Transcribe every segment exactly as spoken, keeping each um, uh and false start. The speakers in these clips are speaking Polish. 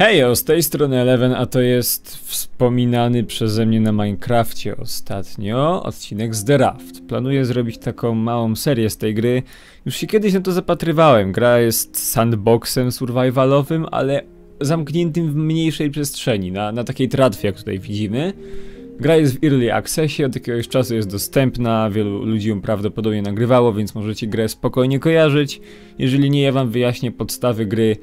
Hejo, z tej strony Eleven, a to jest wspominany przeze mnie na Minecrafcie ostatnio odcinek z The Raft. Planuję zrobić taką małą serię z tej gry. Już się kiedyś na to zapatrywałem. Gra jest sandboxem survivalowym, ale zamkniętym w mniejszej przestrzeni, na, na takiej tratwie, jak tutaj widzimy. Gra jest w Early Accessie, od jakiegoś czasu jest dostępna, wielu ludzi ją prawdopodobnie nagrywało, więc możecie grę spokojnie kojarzyć. Jeżeli nie, ja wam wyjaśnię podstawy gry.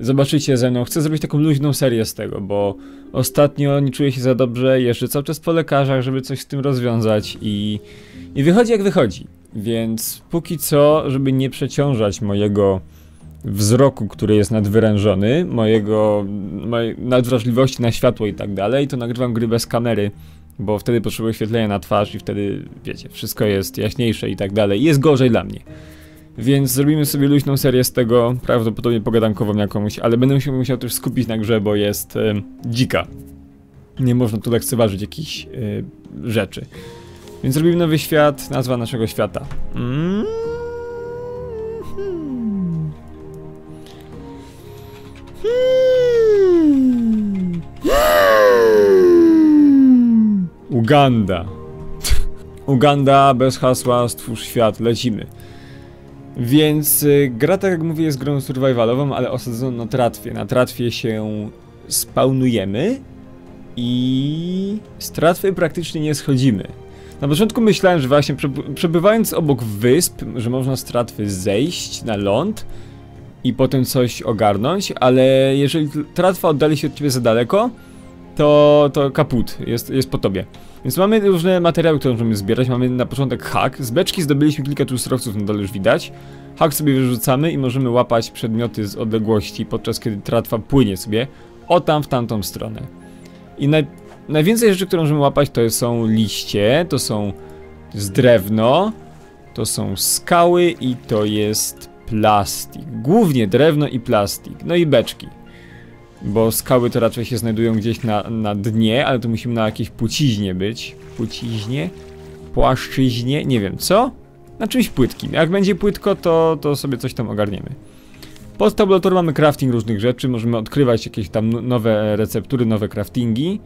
Zobaczycie ze mną, chcę zrobić taką luźną serię z tego, bo ostatnio nie czuję się za dobrze, jeżdżę cały czas po lekarzach, żeby coś z tym rozwiązać i, i wychodzi jak wychodzi. Więc póki co, żeby nie przeciążać mojego wzroku, który jest nadwyrężony, mojego mojej nadwrażliwości na światło i tak dalej, to nagrywam gry bez kamery, bo wtedy potrzebuję oświetlenia na twarz i wtedy, wiecie, wszystko jest jaśniejsze i tak dalej, jest gorzej dla mnie. Więc zrobimy sobie luźną serię z tego, prawdopodobnie pogadankową jakąś, ale będę się musiał też skupić na grze, bo jest y, dzika. Nie można tu lekceważyć jakichś y, rzeczy. Więc zrobimy nowy świat, nazwa naszego świata. Mm -hmm. Hmm. Hmm. Uganda. Uganda bez hasła, stwórz świat, lecimy. Więc y, gra, tak jak mówię, jest grą survivalową, ale osadzoną na tratwie. Na tratwie się spawnujemy i z tratwy praktycznie nie schodzimy. Na początku myślałem, że właśnie przebywając obok wysp, że można z tratwy zejść na ląd i potem coś ogarnąć, ale jeżeli tratwa oddali się od ciebie za daleko, to, to kaput, jest, jest po tobie. Więc mamy różne materiały, które możemy zbierać. Mamy na początek hak. Z beczki zdobyliśmy kilka tu surowców, na dole już widać. Hak sobie wyrzucamy i możemy łapać przedmioty z odległości, podczas kiedy tratwa płynie sobie o tam w tamtą stronę. I naj, najwięcej rzeczy, które możemy łapać, to są liście, to są z drewno, to są skały i to jest plastik. Głównie drewno i plastik, no i beczki. Bo skały to raczej się znajdują gdzieś na, na dnie, ale to musimy na jakiejś płciźnie być. Płciźnie? Płaszczyźnie? Nie wiem, co? Na czymś płytkim. Jak będzie płytko, to, to sobie coś tam ogarniemy. Pod tabulator mamy crafting różnych rzeczy, możemy odkrywać jakieś tam nowe receptury, nowe craftingi.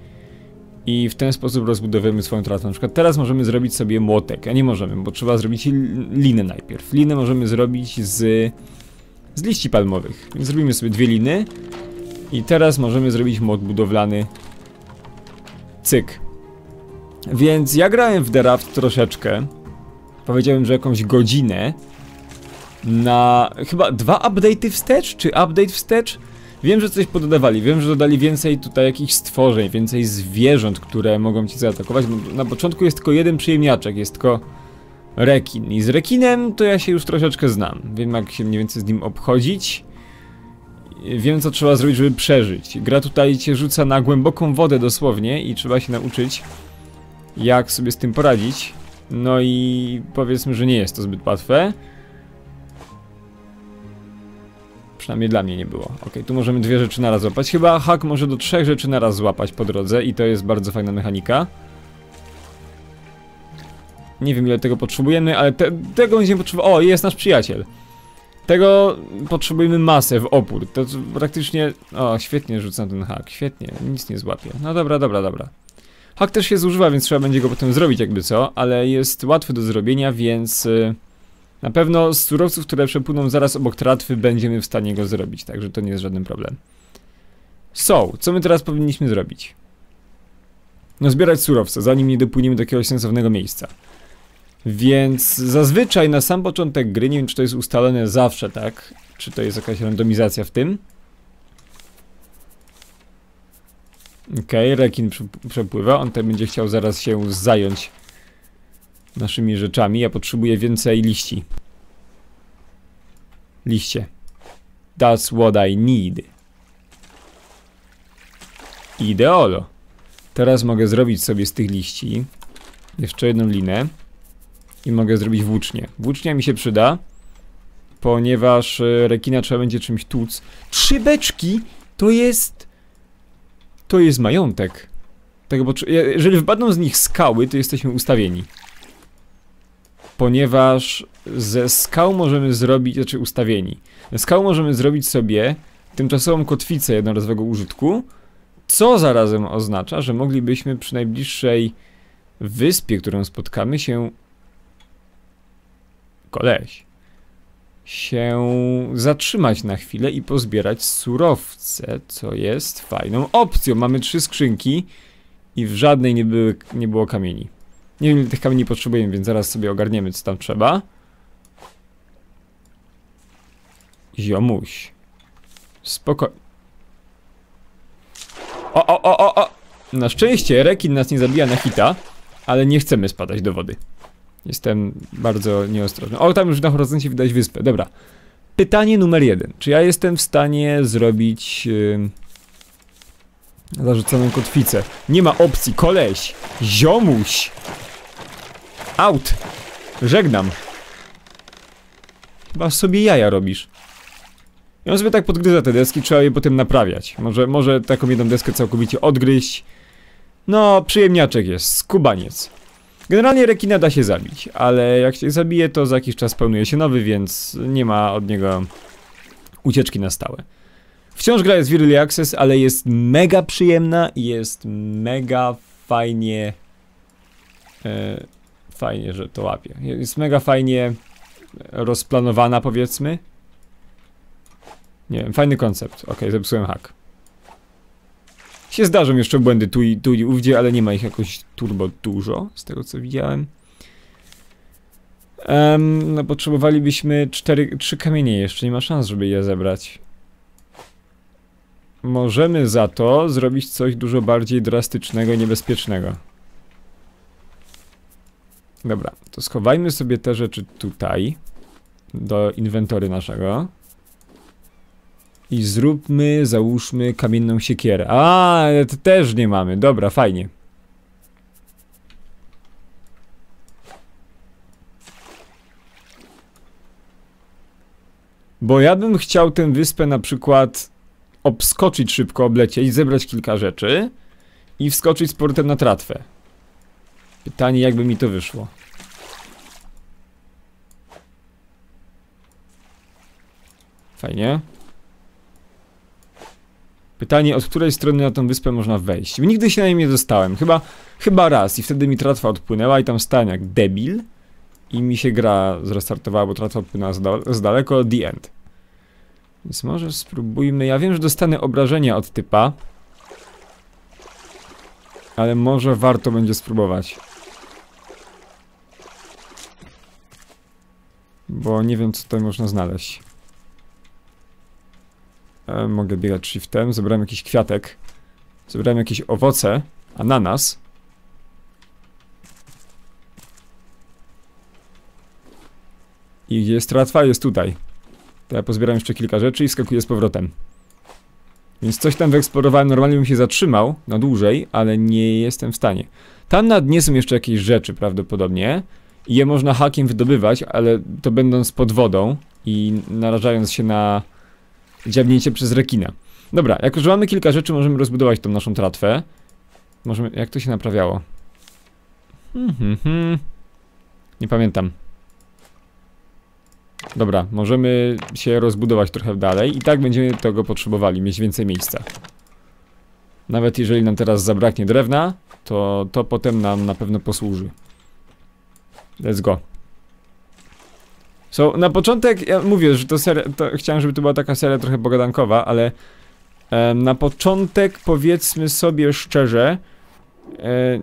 I w ten sposób rozbudowujemy swoją tratwę. Na przykład teraz możemy zrobić sobie młotek, a nie możemy, bo trzeba zrobić linę najpierw. Linę możemy zrobić z, z liści palmowych. Więc zrobimy sobie dwie liny. I teraz możemy zrobić mod budowlany. Cyk. Więc ja grałem w The Raft troszeczkę. Powiedziałem, że jakąś godzinę. Na chyba dwa update'y wstecz? Czy update wstecz? Wiem, że coś pododawali. Wiem, że dodali więcej tutaj jakichś stworzeń, więcej zwierząt, które mogą cię zaatakować. Na początku jest tylko jeden przyjemniaczek, jest tylko rekin. I z rekinem to ja się już troszeczkę znam. Wiem, jak się mniej więcej z nim obchodzić. Wiem, co trzeba zrobić, żeby przeżyć. Gra tutaj cię rzuca na głęboką wodę dosłownie i trzeba się nauczyć, jak sobie z tym poradzić. No i powiedzmy, że nie jest to zbyt łatwe. Przynajmniej dla mnie nie było. Ok, tu możemy dwie rzeczy na raz złapać. Chyba hak może do trzech rzeczy na raz złapać po drodze i to jest bardzo fajna mechanika. Nie wiem, ile tego potrzebujemy, ale te, tego będziemy potrzebować. O, jest nasz przyjaciel. Tego potrzebujemy masę w opór, to praktycznie... O, świetnie rzucam ten hak, świetnie, nic nie złapie. No dobra, dobra, dobra. Hak też się zużywa, więc trzeba będzie go potem zrobić jakby co, ale jest łatwy do zrobienia, więc... Na pewno z surowców, które przepłyną zaraz obok tratwy, będziemy w stanie go zrobić, także to nie jest żaden problem. So, co my teraz powinniśmy zrobić? No zbierać surowce, zanim nie dopłyniemy do jakiegoś sensownego miejsca. Więc zazwyczaj na sam początek gry, nie wiem, czy to jest ustalone zawsze, tak? Czy to jest jakaś randomizacja w tym? Okej, okay, rekin przepływa, on ten będzie chciał zaraz się zająć naszymi rzeczami. Ja potrzebuję więcej liści. Liście. That's what I need. Ideolo. Teraz mogę zrobić sobie z tych liści jeszcze jedną linę. I mogę zrobić włócznię. Włócznia mi się przyda, ponieważ rekina trzeba będzie czymś tłuc. Trzy beczki to jest... To jest majątek. Tego, bo jeżeli wpadną z nich skały, to jesteśmy ustawieni. Ponieważ ze skał możemy zrobić... Znaczy ustawieni. Ze skał możemy zrobić sobie tymczasową kotwicę jednorazowego użytku, co zarazem oznacza, że moglibyśmy przy najbliższej wyspie, którą spotkamy się... Koleś. Się zatrzymać na chwilę i pozbierać surowce, co jest fajną opcją. Mamy trzy skrzynki i w żadnej nie, były, nie było kamieni. Nie wiem, ile tych kamieni potrzebujemy, więc zaraz sobie ogarniemy, co tam trzeba. Ziomuś. Spokojnie. O, o, o, o, o! Na szczęście rekin nas nie zabija na hita, ale nie chcemy spadać do wody. Jestem bardzo nieostrożny. O, tam już na horyzoncie widać wyspę. Dobra. Pytanie numer jeden. Czy ja jestem w stanie zrobić... Yy, zarzuconą kotwicę? Nie ma opcji, koleś! Ziomuś! Out! Żegnam! Chyba sobie jaja robisz. I on sobie tak podgryza te deski, trzeba je potem naprawiać. Może, może taką jedną deskę całkowicie odgryźć. No, przyjemniaczek jest, skubaniec. Generalnie rekina da się zabić, ale jak się zabije, to za jakiś czas pełnuje się nowy, więc nie ma od niego ucieczki na stałe. Wciąż gra jest w Early Access, ale jest mega przyjemna i jest mega fajnie... E, fajnie, że to łapie. Jest mega fajnie rozplanowana, powiedzmy. Nie wiem, fajny koncept. Okej, zepsułem hak. Się zdarzą jeszcze błędy tu i, tu i ówdzie, ale nie ma ich jakoś turbo dużo, z tego co widziałem. Um, no potrzebowalibyśmy cztery, trzy kamienie jeszcze, nie ma szans, żeby je zebrać. Możemy za to zrobić coś dużo bardziej drastycznego i niebezpiecznego. Dobra, to schowajmy sobie te rzeczy tutaj, do inwentory naszego. I zróbmy, załóżmy kamienną siekierę. A, to też nie mamy. Dobra, fajnie. Bo ja bym chciał tę wyspę na przykład obskoczyć szybko, oblecieć, zebrać kilka rzeczy i wskoczyć z portem na tratwę. Pytanie, jakby mi to wyszło. Fajnie. Pytanie, od której strony na tą wyspę można wejść? Nigdy się na nim nie dostałem. Chyba, chyba raz i wtedy mi tratwa odpłynęła i tam stałem jak debil. I mi się gra zrestartowała, bo tratwa odpłynęła z daleko. The end. Więc może spróbujmy... Ja wiem, że dostanę obrażenia od typa. Ale może warto będzie spróbować. Bo nie wiem, co tutaj można znaleźć. Mogę biegać shiftem, zebrałem jakiś kwiatek. Zebrałem jakieś owoce. Ananas. I gdzie jest tratwa? Jest tutaj. To ja pozbieram jeszcze kilka rzeczy i skakuję z powrotem. Więc coś tam wyeksplorowałem, normalnie bym się zatrzymał na dłużej, ale nie jestem w stanie. Tam na dnie są jeszcze jakieś rzeczy prawdopodobnie. I je można hakiem wydobywać, ale to będąc pod wodą i narażając się na... dziabnięcie przez rekina. Dobra, jak już mamy kilka rzeczy, możemy rozbudować tą naszą tratwę. Możemy... Jak to się naprawiało? Hmm, hmm, hmm. Nie pamiętam. Dobra, możemy się rozbudować trochę dalej. I tak będziemy tego potrzebowali, mieć więcej miejsca. Nawet jeżeli nam teraz zabraknie drewna, to to potem nam na pewno posłuży. Let's go. So, na początek, ja mówię, że to seria, to chciałem, żeby to była taka seria trochę pogadankowa, ale e, na początek powiedzmy sobie szczerze e,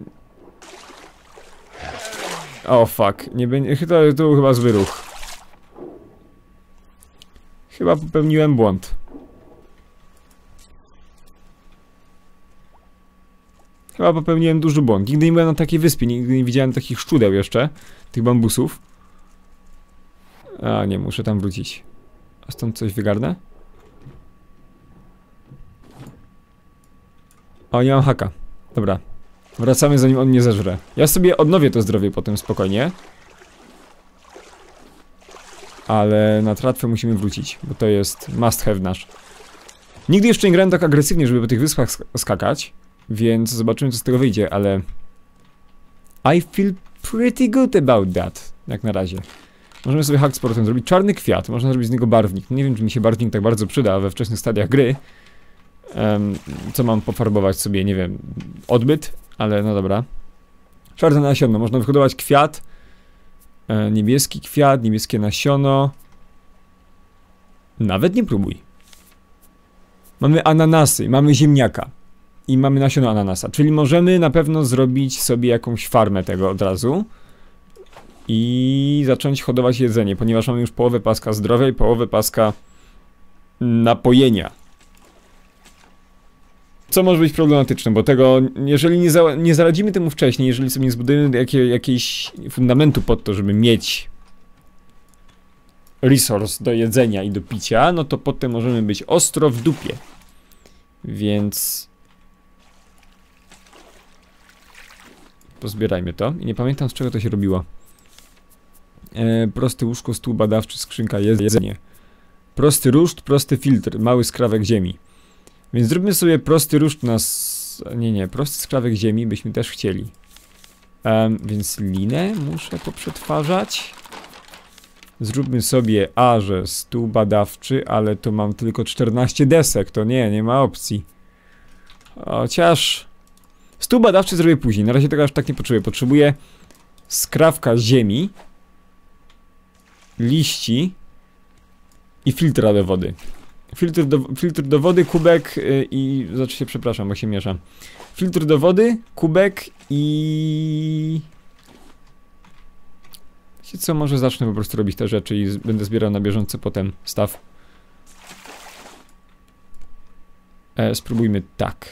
o oh fuck, nie będzie, to, to był chyba zły ruch. Chyba popełniłem błąd. Chyba popełniłem duży błąd, nigdy nie byłem na takiej wyspie, nigdy nie widziałem takich szczudeł jeszcze, tych bambusów. A nie, muszę tam wrócić. A stąd coś wygarnę? O, nie mam haka. Dobra. Wracamy, zanim on mnie zeżre. Ja sobie odnowię to zdrowie potem spokojnie. Ale na tratwę musimy wrócić, bo to jest must have nasz. Nigdy jeszcze nie grałem tak agresywnie, żeby po tych wyspach sk skakać. Więc zobaczymy, co z tego wyjdzie, ale... I feel pretty good about that. Jak na razie. Możemy sobie hack z portem zrobić. Czarny kwiat, można zrobić z niego barwnik. Nie wiem, czy mi się barwnik tak bardzo przyda we wczesnych stadiach gry. Um, co mam pofarbować sobie, nie wiem, odbyt, ale no dobra. Czarne nasiono, można wyhodować kwiat. E, niebieski kwiat, niebieskie nasiono. Nawet nie próbuj. Mamy ananasy, mamy ziemniaka. I mamy nasiono ananasa, czyli możemy na pewno zrobić sobie jakąś farmę tego od razu. I zacząć hodować jedzenie, ponieważ mamy już połowę paska zdrowia i połowę paska napojenia. Co może być problematyczne, bo tego, jeżeli nie, za, nie zaradzimy temu wcześniej, jeżeli sobie nie zbudujemy jakie, jakiegoś fundamentu pod to, żeby mieć resurs do jedzenia i do picia, no to potem możemy być ostro w dupie. Więc... pozbierajmy to. I nie pamiętam, z czego to się robiło. E, prosty łóżko, stół badawczy, skrzynka, jedzenie. Prosty ruszt, prosty filtr, mały skrawek ziemi. Więc zróbmy sobie prosty ruszt na... nie, nie, prosty skrawek ziemi byśmy też chcieli. Um, więc linę muszę poprzetwarzać. Zróbmy sobie a, że stół badawczy, ale to mam tylko czternaście desek, to nie, nie ma opcji. Chociaż... stół badawczy zrobię później, na razie tego aż tak nie potrzebuję. Potrzebuję skrawka ziemi, liści i filtra do wody. Filtr do, filtr do wody, kubek yy, i... znaczy się, przepraszam, bo się mieszam. Filtr do wody, kubek i... wiecie co, może zacznę po prostu robić te rzeczy i będę zbierał na bieżąco potem staw. E, spróbujmy tak.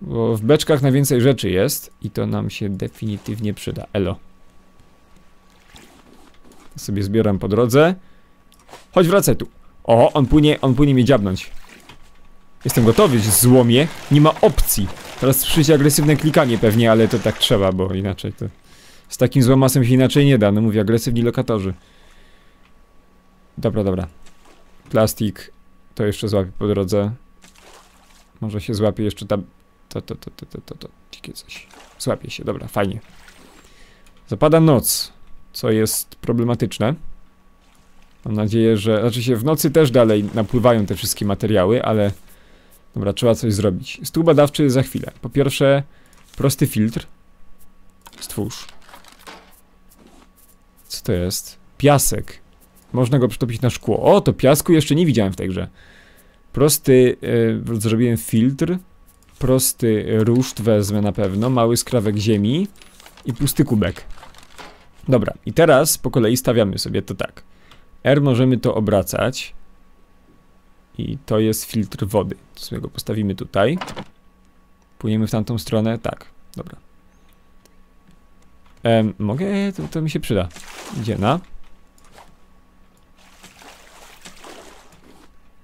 Bo w beczkach najwięcej rzeczy jest i to nam się definitywnie przyda. Elo. Sobie zbieram po drodze. Chodź, wracaj tu. O, on płynie, on płynie mnie dziabnąć. Jestem gotowy, złomie. Nie ma opcji. Teraz przyjdzie agresywne klikanie pewnie, ale to tak trzeba, bo inaczej to... z takim złamasem się inaczej nie da, no mówię, agresywni lokatorzy. Dobra, dobra. Plastik. To jeszcze złapię po drodze. Może się złapie jeszcze ta... to, to, to, to, to, to, to. Dzikie coś. Złapie się, dobra, fajnie. Zapada noc, co jest problematyczne. Mam nadzieję, że... znaczy się w nocy też dalej napływają te wszystkie materiały, ale... dobra, trzeba coś zrobić. Stół badawczy za chwilę. Po pierwsze, prosty filtr. Stwórz. Co to jest? Piasek. Można go przytopić na szkło. O, to piasku jeszcze nie widziałem w tej grze. Prosty... Yy, zrobiłem filtr. Prosty ruszt wezmę na pewno. Mały skrawek ziemi. I pusty kubek. Dobra, i teraz po kolei stawiamy sobie to tak. R możemy to obracać. I to jest filtr wody. To sobie go postawimy tutaj. Płyniemy w tamtą stronę. Tak, dobra. Ehm, mogę? To, to mi się przyda. Idzie na.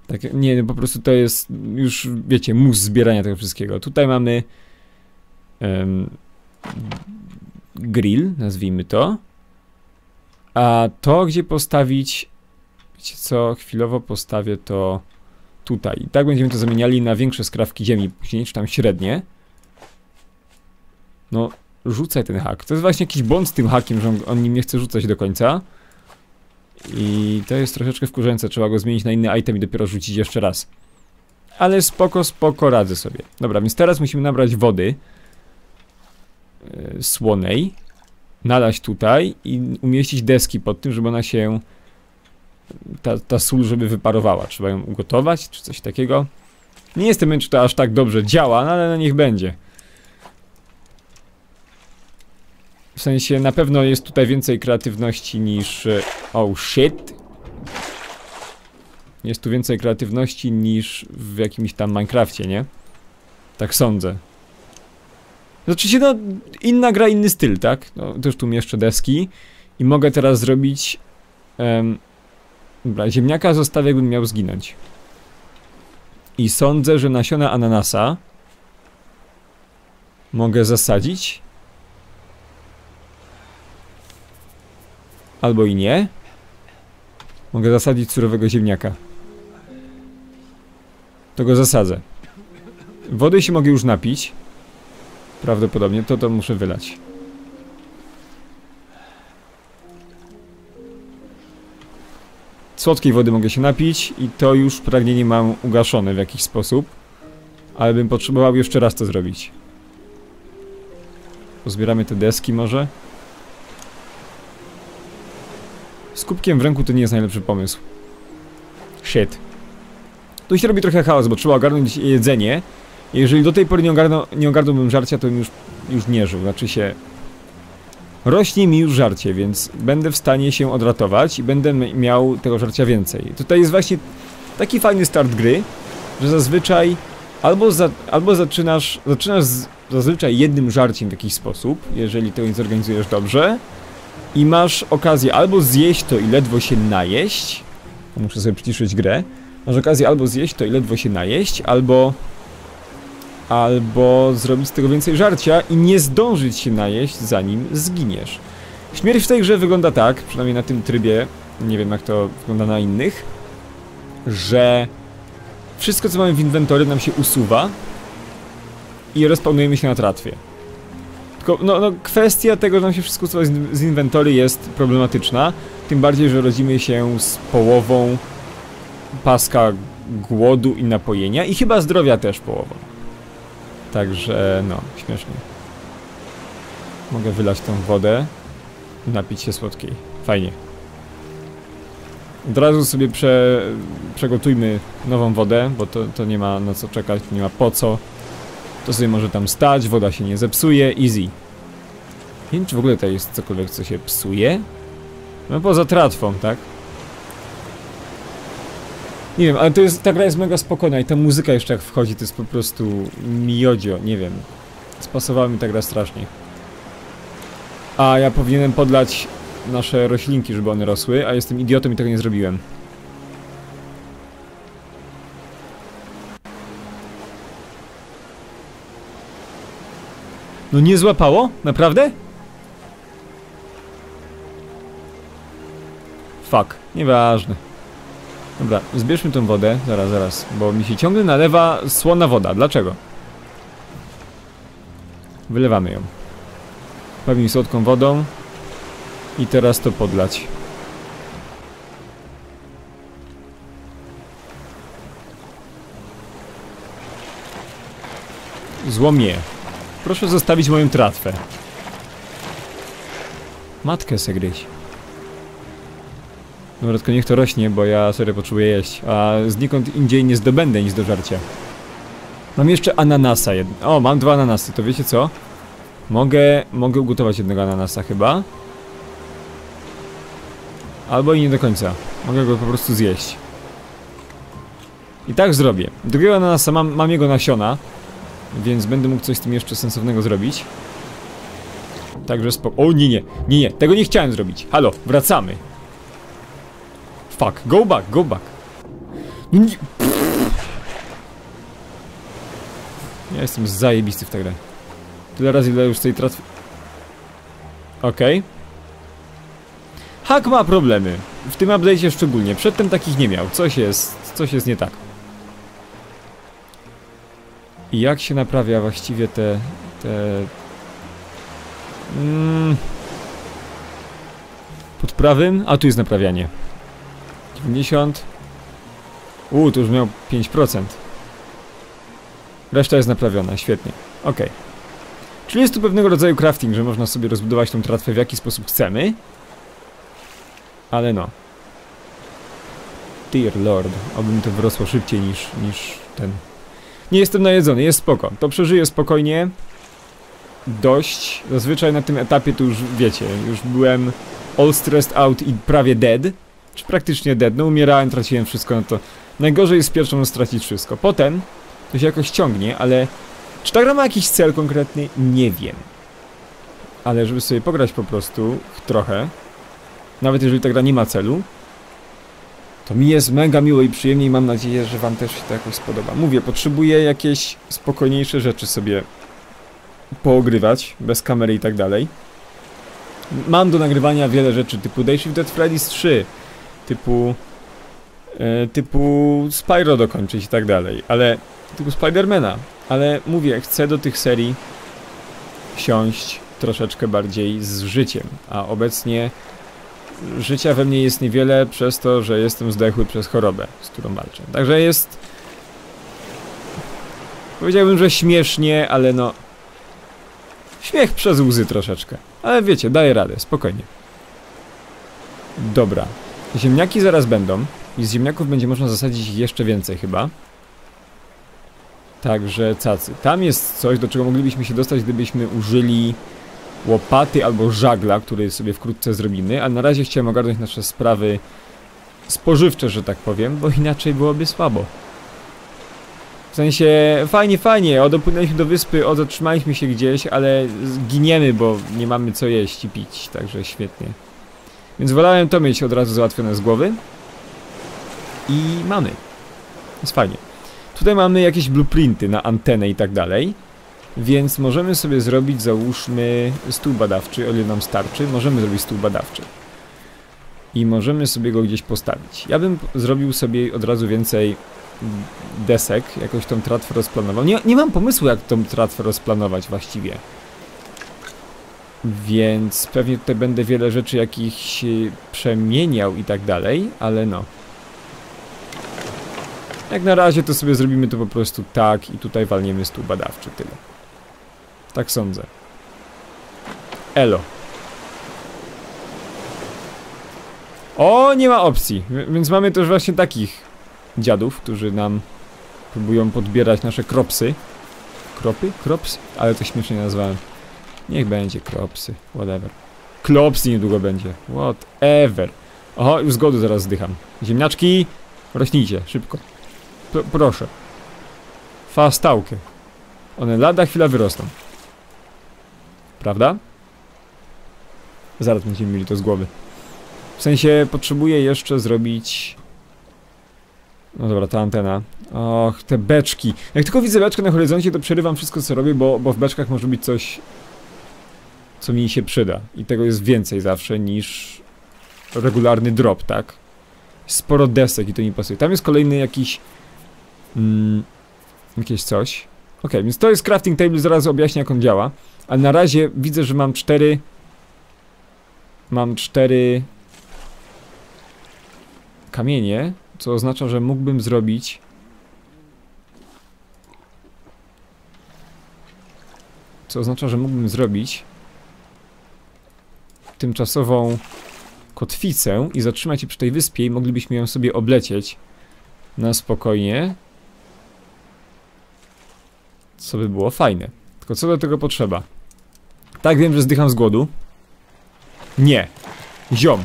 Tak, nie, po prostu to jest już, wiecie, mus zbierania tego wszystkiego. Tutaj mamy... Em, grill, nazwijmy to. A to, gdzie postawić... wiecie co, chwilowo postawię to tutaj. I tak będziemy to zamieniali na większe skrawki ziemi później, czy tam średnie. No, rzucaj ten hak. To jest właśnie jakiś błąd z tym hakiem, że on, on nim nie chce rzucać do końca. I to jest troszeczkę wkurzające. Trzeba go zmienić na inny item i dopiero rzucić jeszcze raz. Ale spoko, spoko, radzę sobie. Dobra, więc teraz musimy nabrać wody. Yy, słonej. Nalać tutaj i umieścić deski pod tym, żeby ona się... Ta, ta sól, żeby wyparowała. Trzeba ją ugotować, czy coś takiego. Nie jestem pewien, czy to aż tak dobrze działa, no ale no niech będzie. W sensie, na pewno jest tutaj więcej kreatywności niż... oh shit! Jest tu więcej kreatywności niż w jakimś tam Minecrafcie, nie? Tak sądzę. Znaczy się, no, inna gra, inny styl, tak? No, też tu mieszczę deski. I mogę teraz zrobić... Em, dobra, ziemniaka zostawię, jakbym miał zginąć. I sądzę, że nasiona ananasa... mogę zasadzić. Albo i nie. Mogę zasadzić surowego ziemniaka. To go zasadzę. Wody się mogę już napić. Prawdopodobnie to to muszę wylać. Słodkiej wody mogę się napić i to już pragnienie mam ugaszone w jakiś sposób. Ale bym potrzebował jeszcze raz to zrobić. Pozbieramy te deski może. Z kubkiem w ręku to nie jest najlepszy pomysł. Shit. Tu się robi trochę chaos, bo trzeba ogarnąć jedzenie. Jeżeli do tej pory nie, ogarną, nie ogarnąłbym żarcia, to bym już, już nie żył. Znaczy się... Rośnie mi już żarcie, więc będę w stanie się odratować i będę miał tego żarcia więcej. Tutaj jest właśnie taki fajny start gry, że zazwyczaj albo, za, albo zaczynasz, zaczynasz z, zazwyczaj jednym żarciem w jakiś sposób, jeżeli tego nie zorganizujesz dobrze, i masz okazję albo zjeść to i ledwo się najeść, muszę sobie przyciszyć grę, masz okazję albo zjeść to i ledwo się najeść, albo... albo zrobić z tego więcej żarcia i nie zdążyć się najeść, zanim zginiesz. Śmierć w tej grze wygląda tak, przynajmniej na tym trybie, nie wiem jak to wygląda na innych, że wszystko co mamy w inwentory nam się usuwa i respawnujemy się na tratwie. Tylko no, no, kwestia tego, że nam się wszystko usuwa z inwentory jest problematyczna, tym bardziej, że rodzimy się z połową paska głodu i napojenia i chyba zdrowia też połową. Także, no, śmiesznie. Mogę wylać tą wodę, napić się słodkiej. Fajnie. Od razu sobie prze, przegotujmy nową wodę, bo to, to nie ma na co czekać, nie ma po co. To sobie może tam stać, woda się nie zepsuje, easy. Nie wiem, czy w ogóle tutaj jest cokolwiek, co się psuje? No poza tratwą, tak? Nie wiem, ale to jest, ta gra jest mega spokojna i ta muzyka jeszcze jak wchodzi, to jest po prostu miodzio, nie wiem. Spasowała mi ta gra strasznie. A ja powinienem podlać nasze roślinki, żeby one rosły, a jestem idiotą i tego nie zrobiłem. No nie złapało? Naprawdę? Fuck, nieważne. Dobra, zbierzmy tą wodę, zaraz, zaraz, bo mi się ciągle nalewa słona woda, dlaczego? Wylewamy ją. Bawimy słodką wodą. I teraz to podlać. Złomie. Proszę zostawić moją tratwę. Matkę se gryź. No tylko niech to rośnie, bo ja sobie potrzebuję jeść, a znikąd indziej nie zdobędę nic do żarcia. Mam jeszcze ananasa jednego. O, mam dwa ananasy, to wiecie co? Mogę, mogę ugotować jednego ananasa chyba. Albo i nie do końca. Mogę go po prostu zjeść. I tak zrobię. Drugiego ananasa, mam, mam jego nasiona, więc będę mógł coś z tym jeszcze sensownego zrobić. Także spoko... O, nie, nie, nie, nie, tego nie chciałem zrobić. Halo, wracamy. Fuck, go back, go back. Nie. Ja jestem zajebisty w tę grę. Tyle razy, ile już tej tratwy. Okej. Okay. Hack ma problemy. W tym update'cie szczególnie. Przedtem takich nie miał. Coś jest, coś jest nie tak. I jak się naprawia właściwie te... te... Mm. Pod prawym? A tu jest naprawianie. dziewięćdziesiąt. Uuu, to już miał pięć procent. Reszta jest naprawiona, świetnie. Ok. Czyli jest tu pewnego rodzaju crafting, że można sobie rozbudować tą tratwę w jaki sposób chcemy. Ale no. Dear lord, obym to wyrosło szybciej niż, niż ten. Nie jestem najedzony, jest spoko. To przeżyję spokojnie. Dość. Zazwyczaj na tym etapie to już wiecie, już byłem all stressed out i prawie dead. Czy praktycznie dead, no umierałem, traciłem wszystko, no to najgorzej jest pierwszą stracić wszystko. Potem to się jakoś ciągnie, ale czy ta gra ma jakiś cel konkretny? Nie wiem. Ale żeby sobie pograć po prostu trochę, nawet jeżeli ta gra nie ma celu, to mi jest mega miło i przyjemnie i mam nadzieję, że wam też się to jakoś spodoba. Mówię, potrzebuję jakieś spokojniejsze rzeczy sobie poogrywać, bez kamery i tak dalej. Mam do nagrywania wiele rzeczy typu Days of Freddy's trzy, typu e, typu Spyro dokończyć i tak dalej, ale typu Spidermana, ale mówię, chcę do tych serii siąść troszeczkę bardziej z życiem, a obecnie życia we mnie jest niewiele przez to, że jestem zdechły przez chorobę, z którą walczę. Także jest... Powiedziałbym, że śmiesznie, ale no... Śmiech przez łzy troszeczkę. Ale wiecie, daję radę, spokojnie. Dobra. Ziemniaki zaraz będą. I z ziemniaków będzie można zasadzić jeszcze więcej chyba. Także cacy. Tam jest coś, do czego moglibyśmy się dostać, gdybyśmy użyli łopaty albo żagla, który sobie wkrótce zrobimy. A na razie chciałem ogarnąć nasze sprawy spożywcze, że tak powiem, bo inaczej byłoby słabo. W sensie, fajnie, fajnie, o, dopłynęliśmy do wyspy, o, zatrzymaliśmy się gdzieś, ale giniemy, bo nie mamy co jeść i pić, także świetnie. Więc wolałem to mieć od razu załatwione z głowy. I mamy. Jest fajnie. Tutaj mamy jakieś blueprinty na antenę i tak dalej. Więc możemy sobie zrobić, załóżmy, stół badawczy, o ile nam starczy. Możemy zrobić stół badawczy. I możemy sobie go gdzieś postawić. Ja bym zrobił sobie od razu więcej desek. Jakoś tą tratwę rozplanował. Nie, nie mam pomysłu, jak tą tratwę rozplanować właściwie. Więc pewnie tutaj będę wiele rzeczy jakichś przemieniał i tak dalej, ale no. Jak na razie to sobie zrobimy to po prostu tak i tutaj walniemy stół badawczy, tyle. Tak sądzę. Elo. O, nie ma opcji, więc mamy też właśnie takich dziadów, którzy nam próbują podbierać nasze kropsy. Kropy? Krops? Ale to śmiesznie nazwałem. Niech będzie kropsy, whatever. Klopsy niedługo będzie, whatever. Oho, już z głodu zaraz zdycham. Ziemniaczki, rośnijcie, szybko. P proszę. Fastałkę. One lada chwila wyrosną. Prawda? Zaraz będziemy mieli to z głowy. W sensie, potrzebuję jeszcze zrobić... No dobra, ta antena. Och, te beczki. Jak tylko widzę beczkę na horyzoncie, to przerywam wszystko, co robię, bo, bo w beczkach może być coś... co mi się przyda. I tego jest więcej zawsze niż regularny drop, tak? Sporo desek i to mi pasuje. Tam jest kolejny jakiś... Mm, jakieś coś. Ok, więc to jest crafting table, zaraz objaśnię, jak on działa. A na razie widzę, że mam cztery... Mam cztery... kamienie, co oznacza, że mógłbym zrobić... Co oznacza, że mógłbym zrobić... tymczasową kotwicę i zatrzymać się przy tej wyspie i moglibyśmy ją sobie oblecieć na spokojnie, co by było fajne. Tylko co do tego potrzeba? Tak, wiem, że zdycham z głodu. Nie, ziom,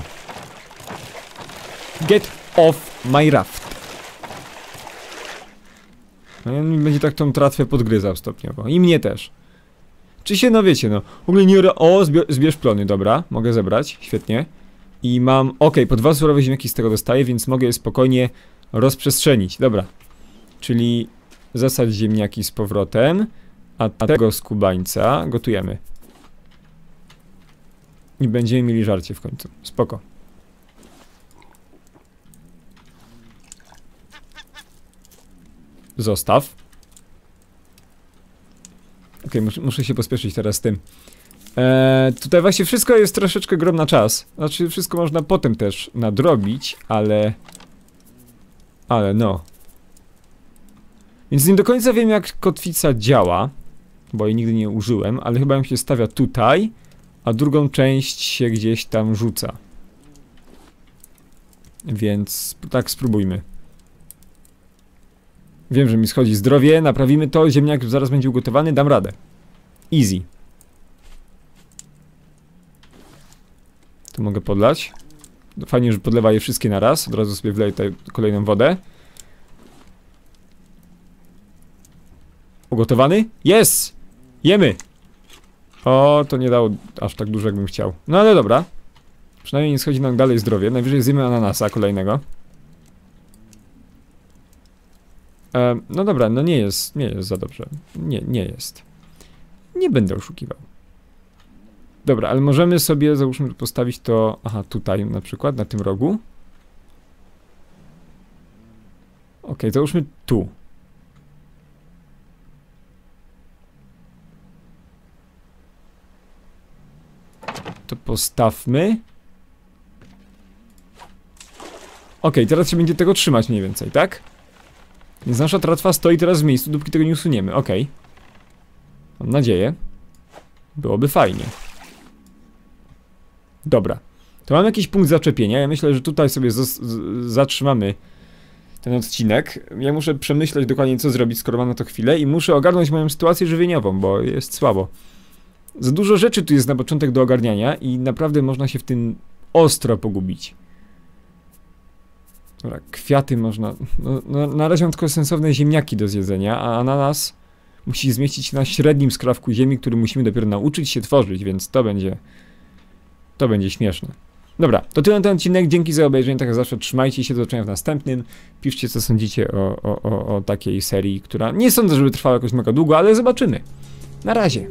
get off my raft. No i on będzie tak tą tratwę podgryzał stopniowo i mnie też. Czy się, no wiecie, no, w ogóle nie... O, zbierz, zbierz plony, dobra, mogę zebrać, świetnie. I mam, okej, okay, po dwa surowe ziemniaki z tego dostaję, więc mogę je spokojnie rozprzestrzenić, dobra. Czyli zasadź ziemniaki z powrotem, a tego skubańca gotujemy. I będziemy mieli żarcie w końcu, spoko. Zostaw. Okej, okay, muszę się pospieszyć teraz z tym. Eee, tutaj właśnie wszystko jest troszeczkę grom na czas. Znaczy, wszystko można potem też nadrobić, ale... Ale no. Więc nie do końca wiem, jak kotwica działa, bo jej nigdy nie użyłem, ale chyba ją się stawia tutaj, a drugą część się gdzieś tam rzuca. Więc tak spróbujmy. Wiem, że mi schodzi zdrowie, naprawimy to, ziemniak zaraz będzie ugotowany, dam radę. Easy. Tu mogę podlać. Fajnie, że podlewa je wszystkie na raz, od razu sobie wleję tutaj kolejną wodę. Ugotowany? Jest! Jemy! O, to nie dało aż tak dużo, jakbym chciał. No ale dobra. Przynajmniej nie schodzi nam dalej zdrowie, najwyżej zjemy ananasa kolejnego. No dobra, no nie jest, nie jest za dobrze. Nie, nie jest. Nie będę oszukiwał. Dobra, ale możemy sobie, załóżmy, postawić to, aha, tutaj na przykład, na tym rogu. Ok, załóżmy tu. To postawmy. Okej, teraz się będzie tego trzymać mniej więcej, tak? Więc nasza tratwa stoi teraz w miejscu, dopóki tego nie usuniemy, okej. Mam nadzieję. Byłoby fajnie. Dobra. To mamy jakiś punkt zaczepienia, ja myślę, że tutaj sobie zatrzymamy ten odcinek. Ja muszę przemyśleć dokładnie, co zrobić, skoro mam na to chwilę i muszę ogarnąć moją sytuację żywieniową, bo jest słabo. Za dużo rzeczy tu jest na początek do ogarniania i naprawdę można się w tym ostro pogubić. Dobra, kwiaty można... No, no, na razie mam tylko sensowne ziemniaki do zjedzenia, a ananas musi zmieścić się na średnim skrawku ziemi, który musimy dopiero nauczyć się tworzyć, więc to będzie... To będzie śmieszne. Dobra, to tyle na ten odcinek. Dzięki za obejrzenie. Tak jak zawsze, trzymajcie się. Do zobaczenia w następnym. Piszcie, co sądzicie o, o, o, o takiej serii, która nie sądzę, żeby trwała jakoś mega długo, ale zobaczymy. Na razie.